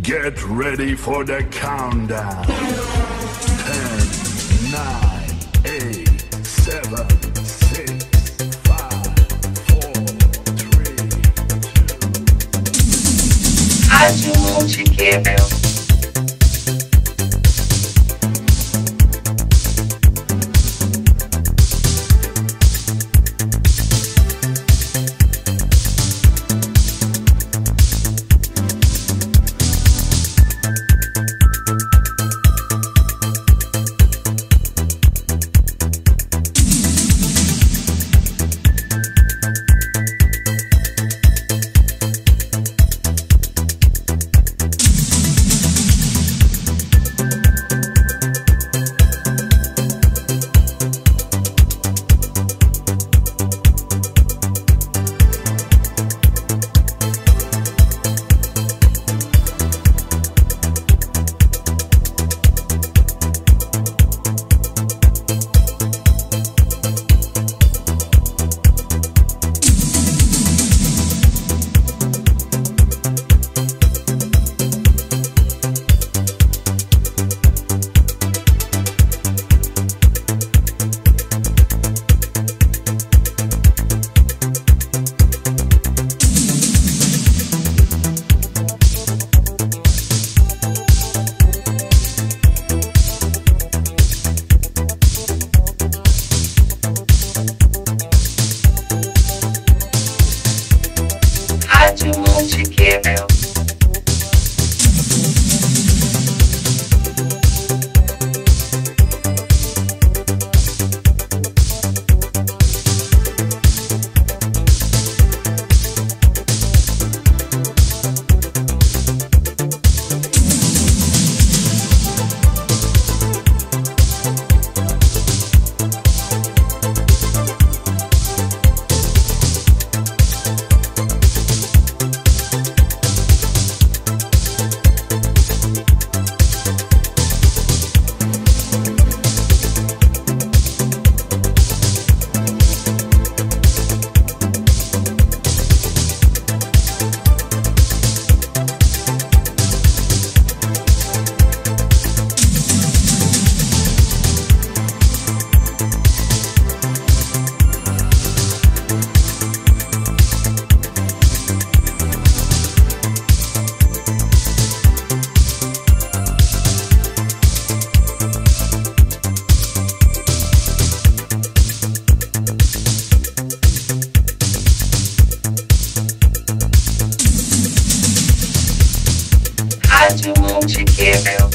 Get ready for the countdown. 10, 9, 8, 7, 6, 5, 4, 3, 2. Rádio Monte Kemmel. Rádio Monte Kemmel.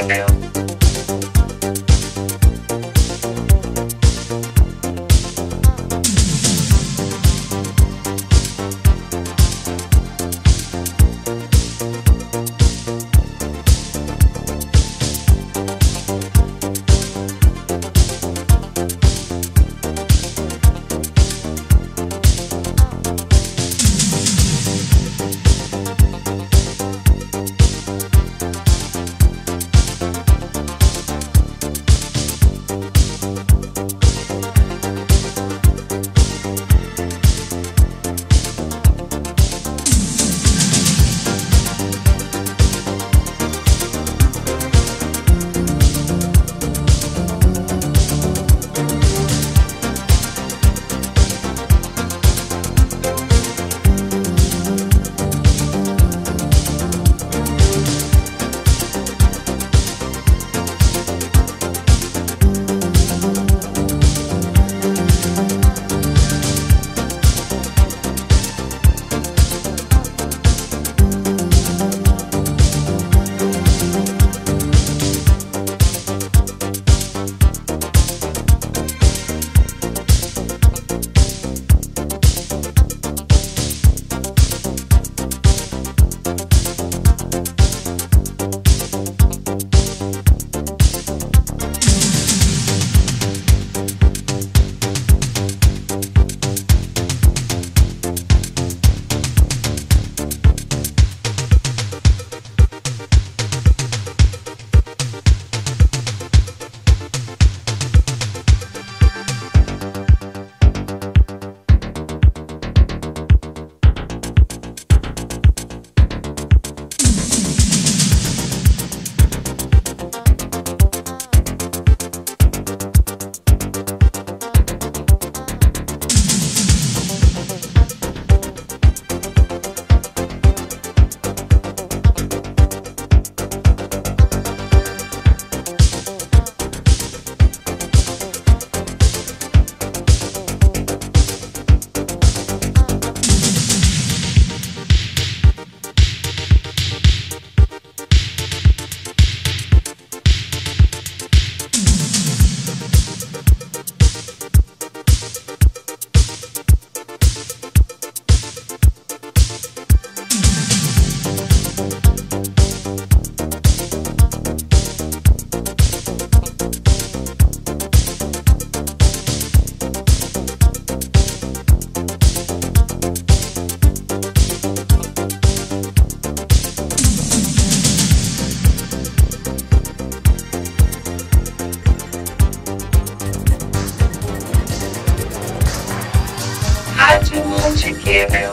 Rádio Monte Kemmel.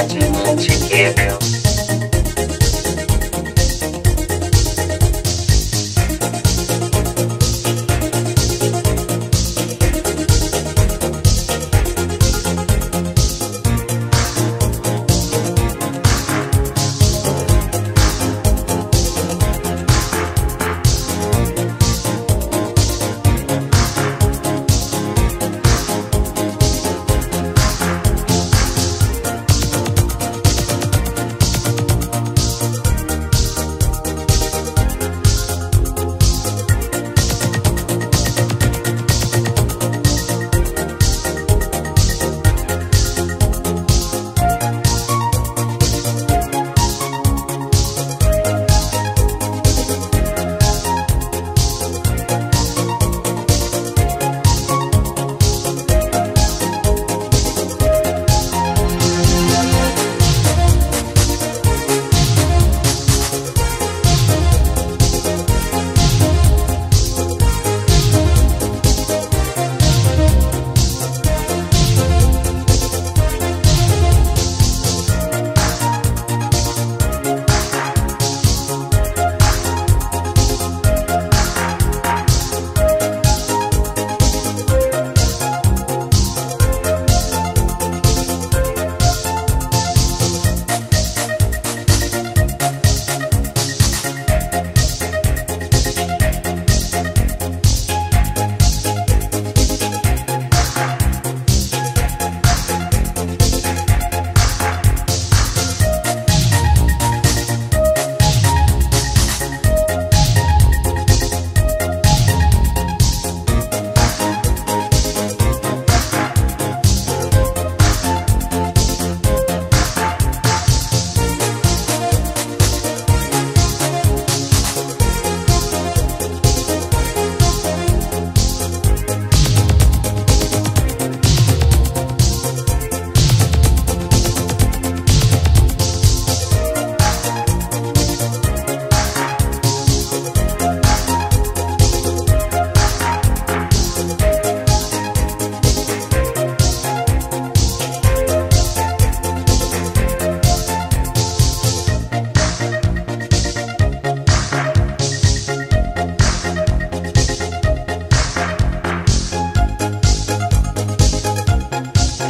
Rádio Monte Kemmel.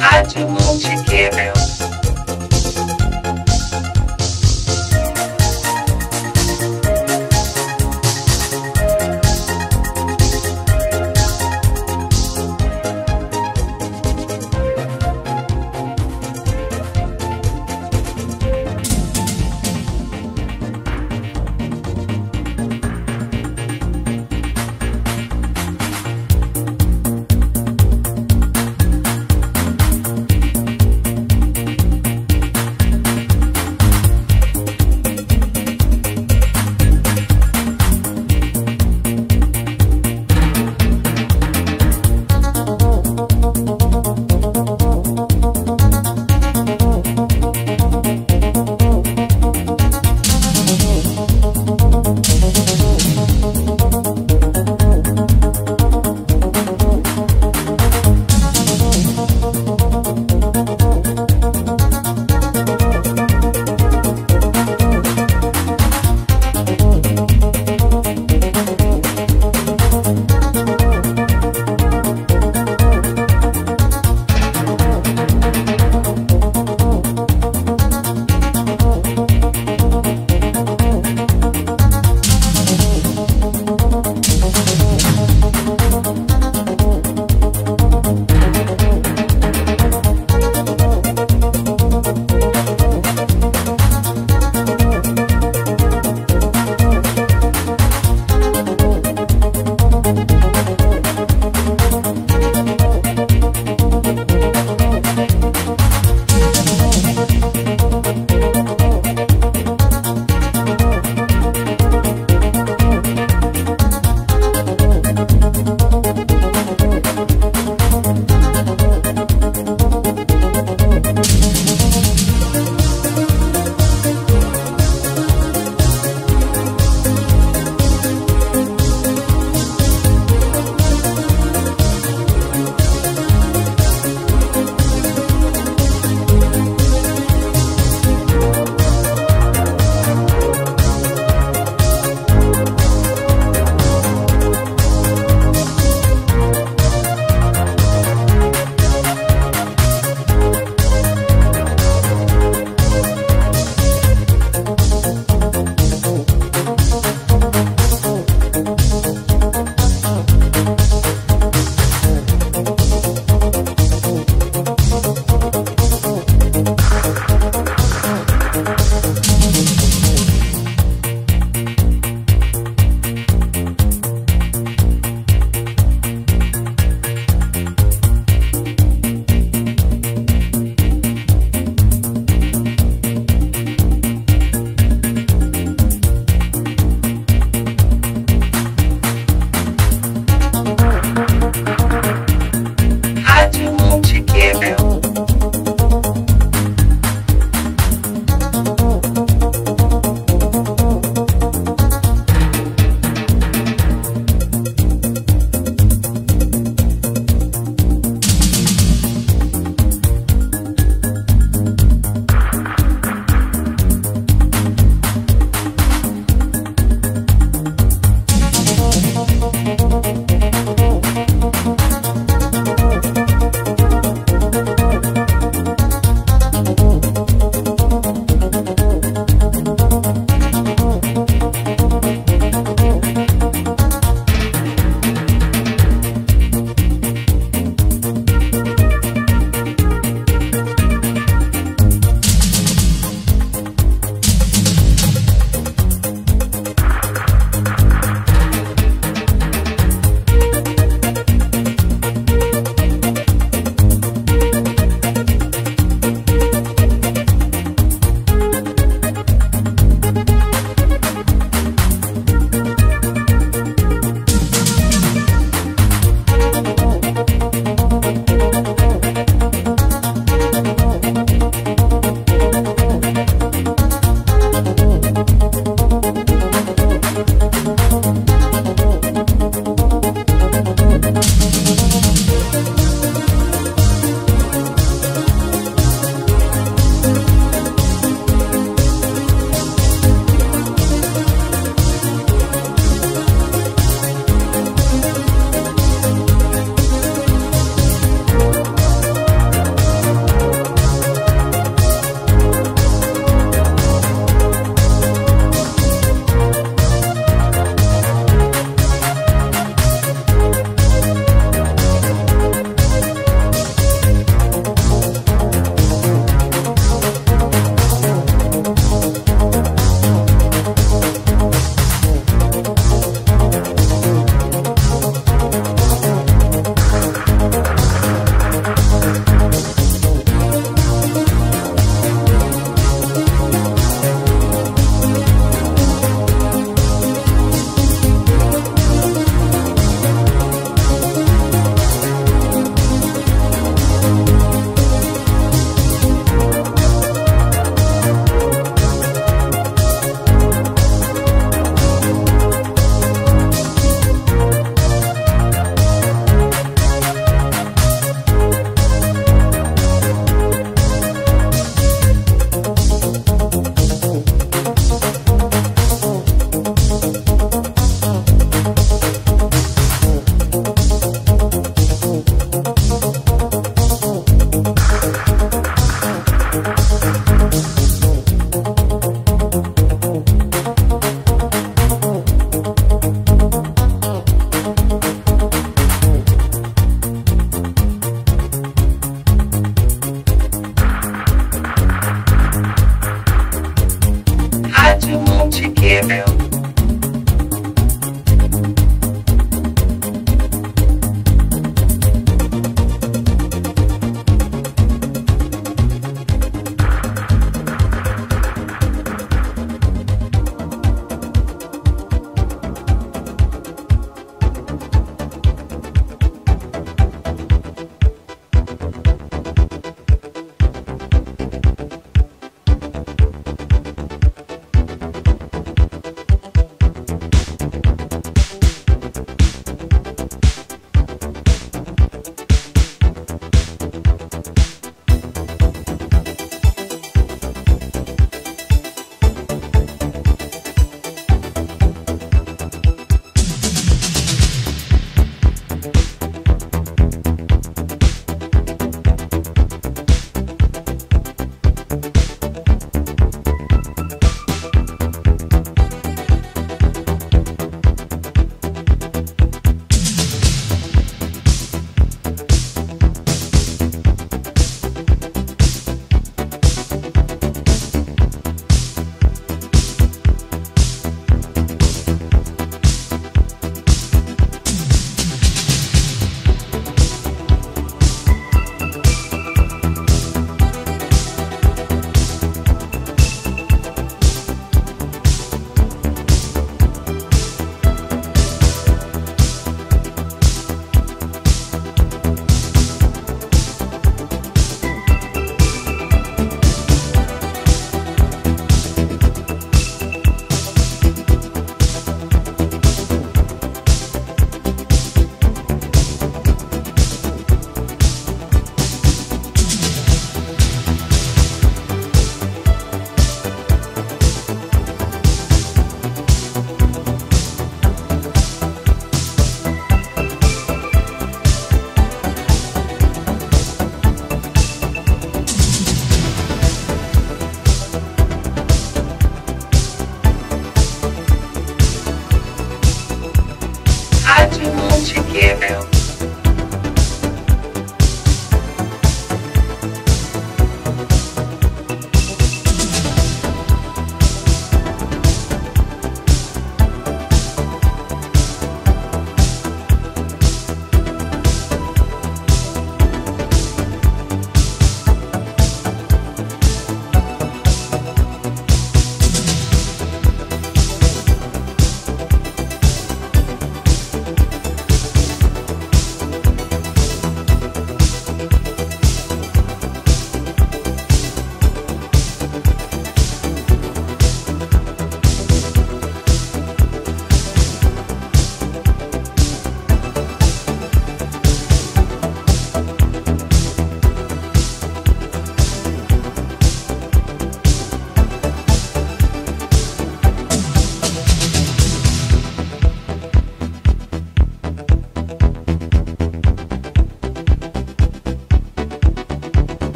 Rádio Monte Kemmel.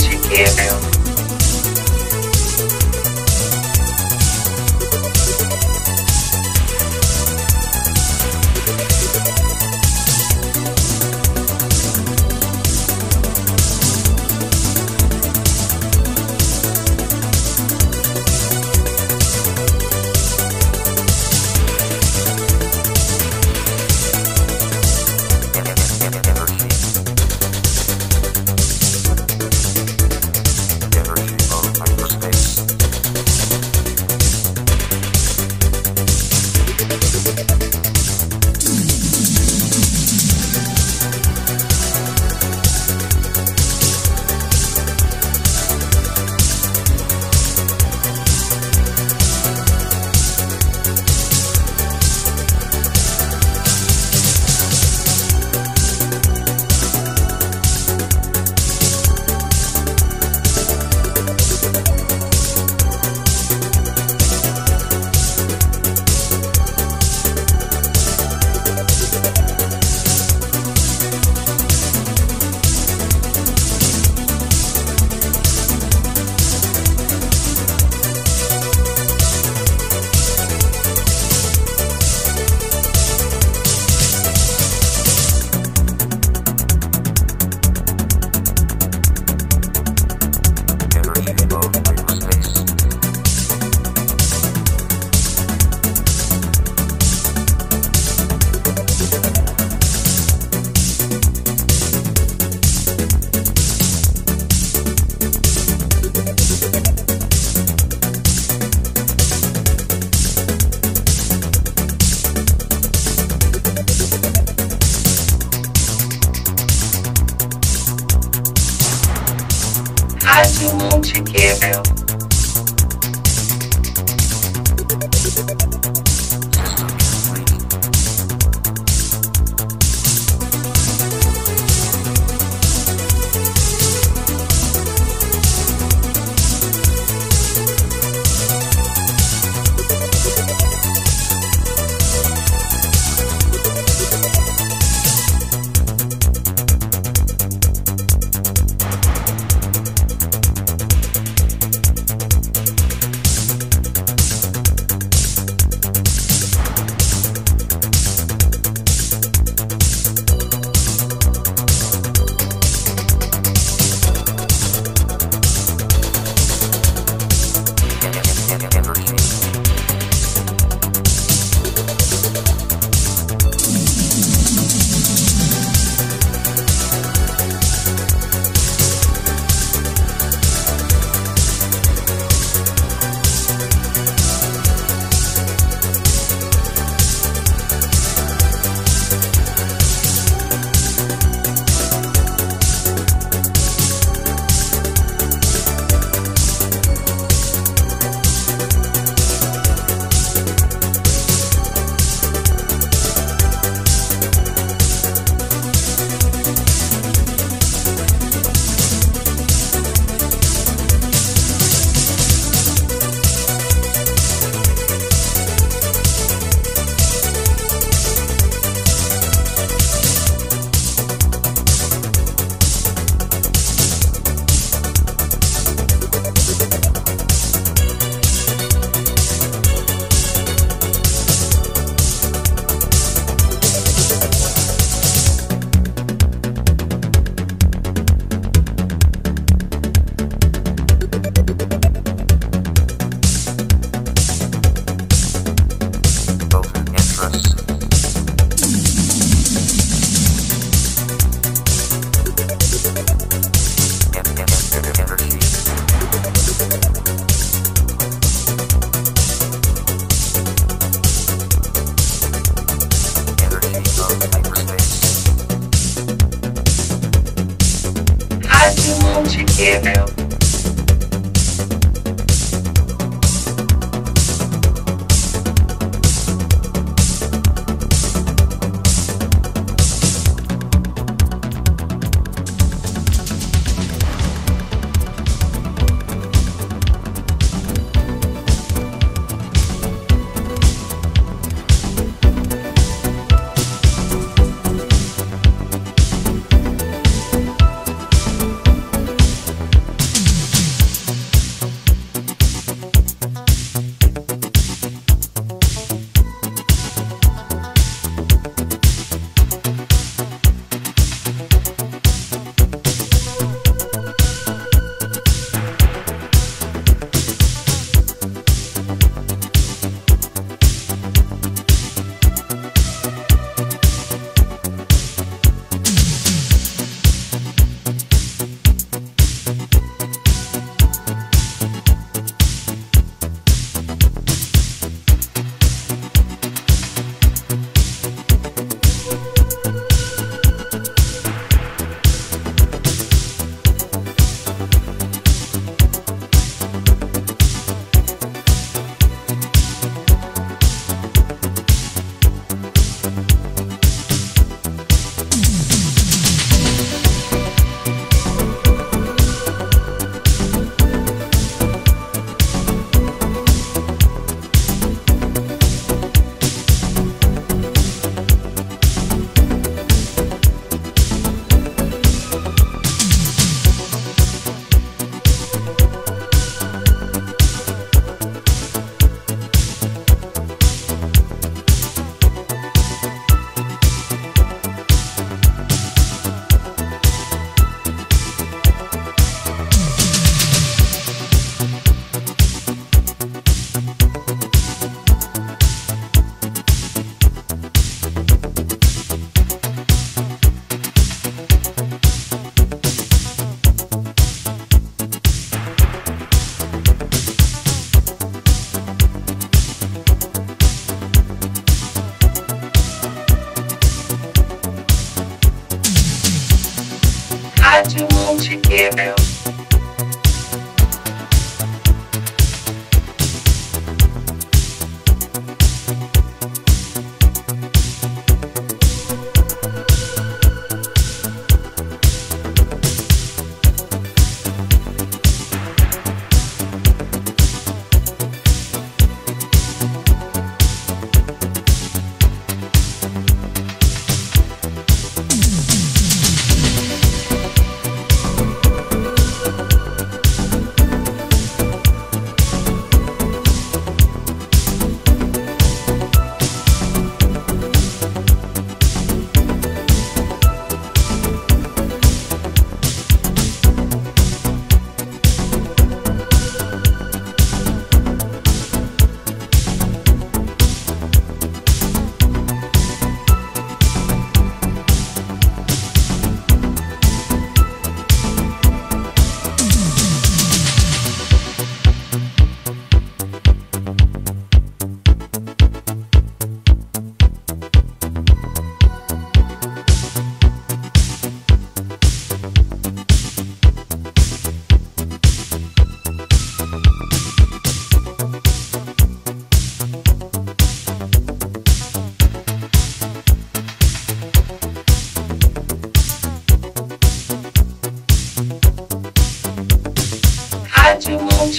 Monte Kemmel. Rádio Monte Kemmel.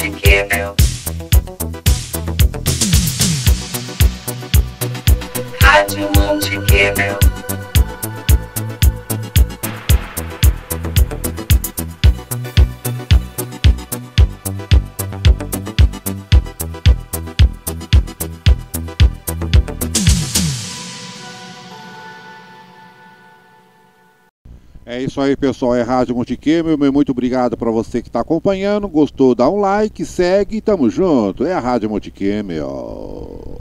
Monte Kemmel. Rádio Monte Kemmel. É isso aí, pessoal, é Rádio Monte Kemmel, muito obrigado para você que está acompanhando, gostou, dá um like, segue e tamo junto, é a Rádio Monte Kemmel.